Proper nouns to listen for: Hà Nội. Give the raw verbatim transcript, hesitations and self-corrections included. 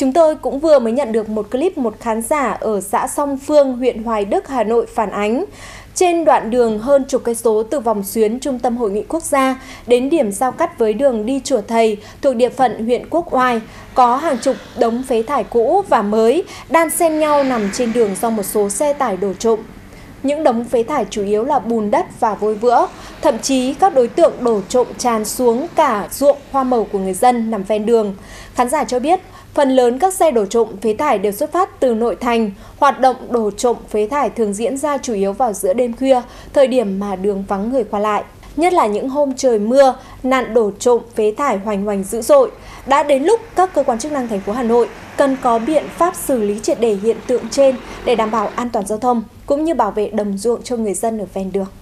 Chúng tôi cũng vừa mới nhận được một clip một khán giả ở xã Song Phương, huyện Hoài Đức, Hà Nội phản ánh. Trên đoạn đường hơn chục cây số từ vòng xuyến Trung tâm Hội nghị Quốc gia đến điểm giao cắt với đường đi Chùa Thầy thuộc địa phận huyện Quốc Oai, có hàng chục đống phế thải cũ và mới đan xen nhau nằm trên đường do một số xe tải đổ trộm. Những đống phế thải chủ yếu là bùn đất và vôi vữa, thậm chí các đối tượng đổ trộm tràn xuống cả ruộng hoa màu của người dân nằm ven đường. Khán giả cho biết, phần lớn các xe đổ trộm phế thải đều xuất phát từ nội thành. Hoạt động đổ trộm phế thải thường diễn ra chủ yếu vào giữa đêm khuya, thời điểm mà đường vắng người qua lại. Nhất là những hôm trời mưa, nạn đổ trộm phế thải hoành hoành dữ dội. Đã đến lúc các cơ quan chức năng thành phố Hà Nội cần có biện pháp xử lý triệt để hiện tượng trên để đảm bảo an toàn giao thông cũng như bảo vệ đồng ruộng cho người dân ở ven đường.